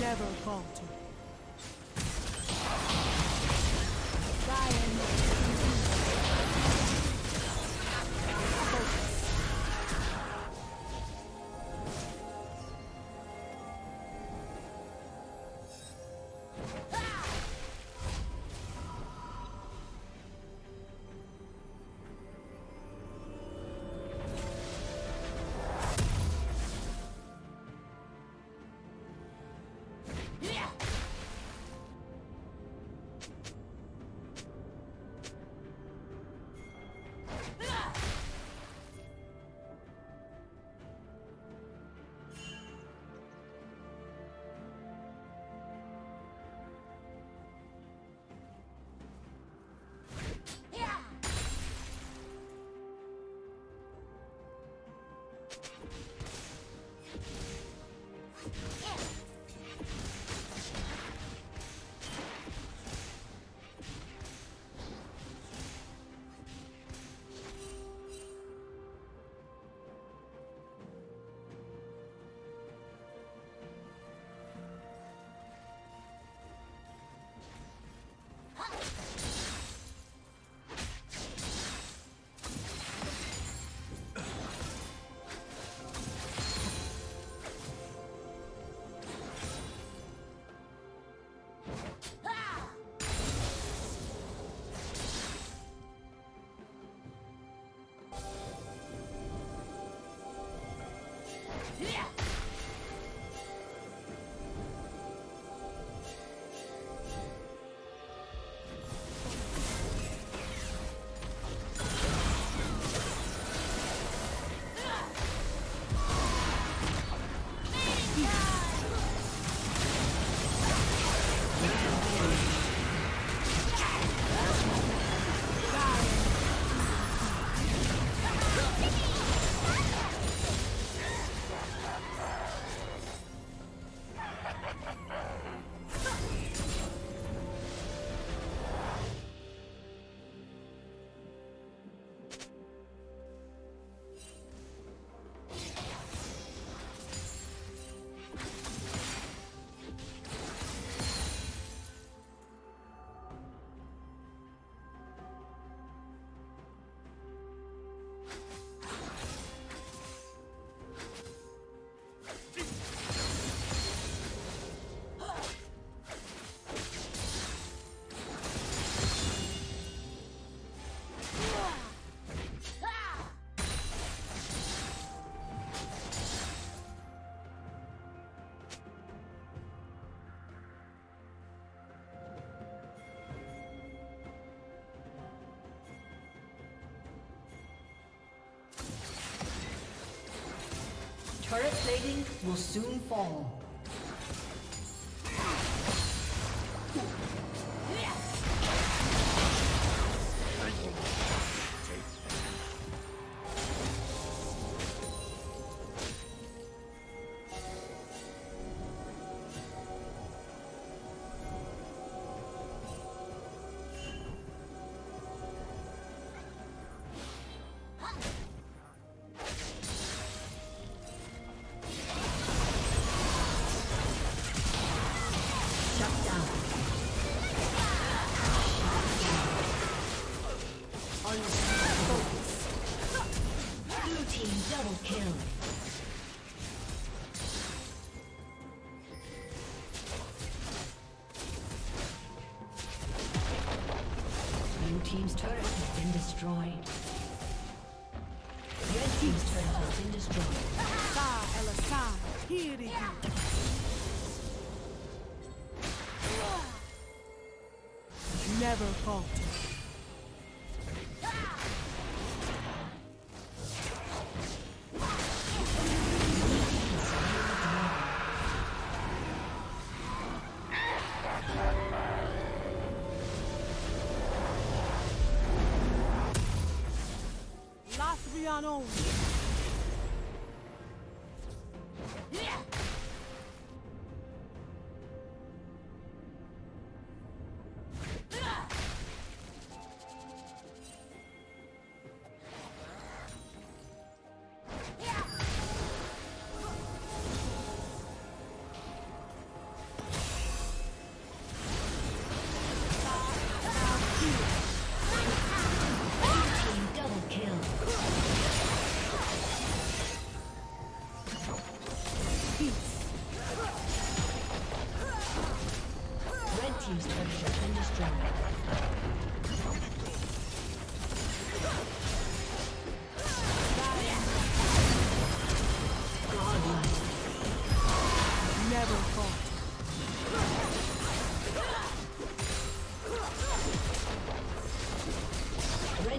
Never falter. Turret plating will soon fall. Double kill. Team's turret has been destroyed. Red team's turret has been destroyed. Never falter.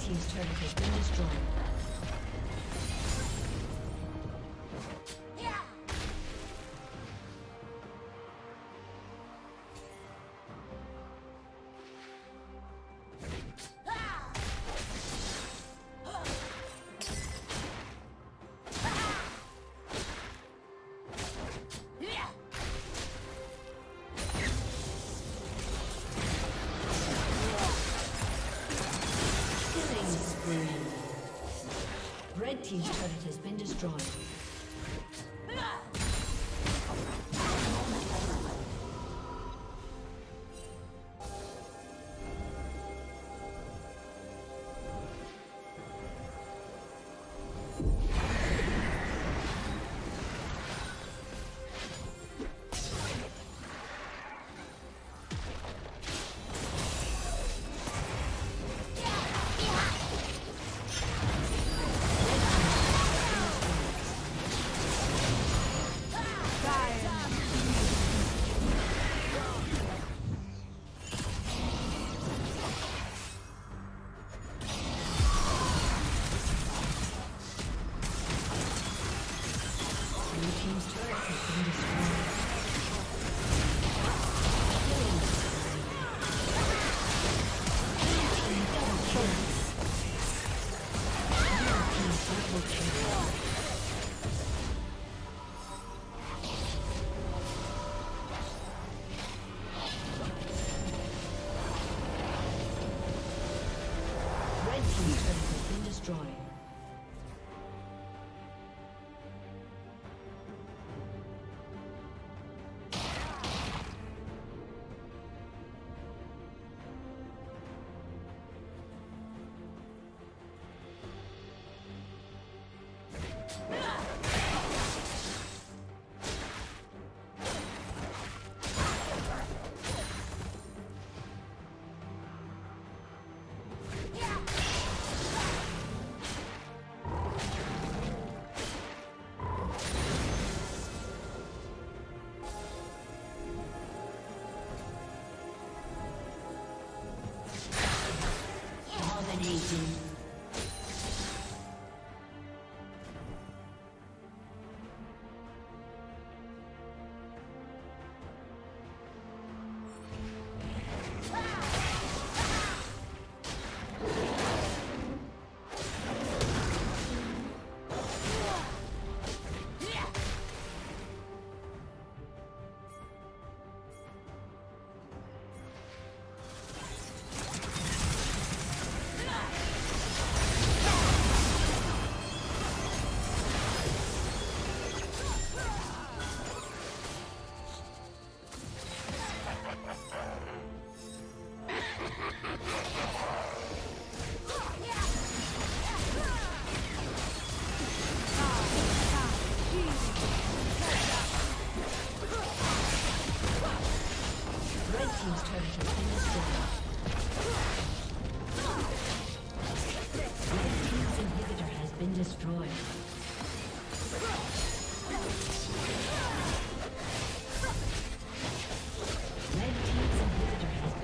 Team's turret has been destroyed. Team's turret has been destroyed. team's turret has been destroyed. Red team's inhibitor has been destroyed.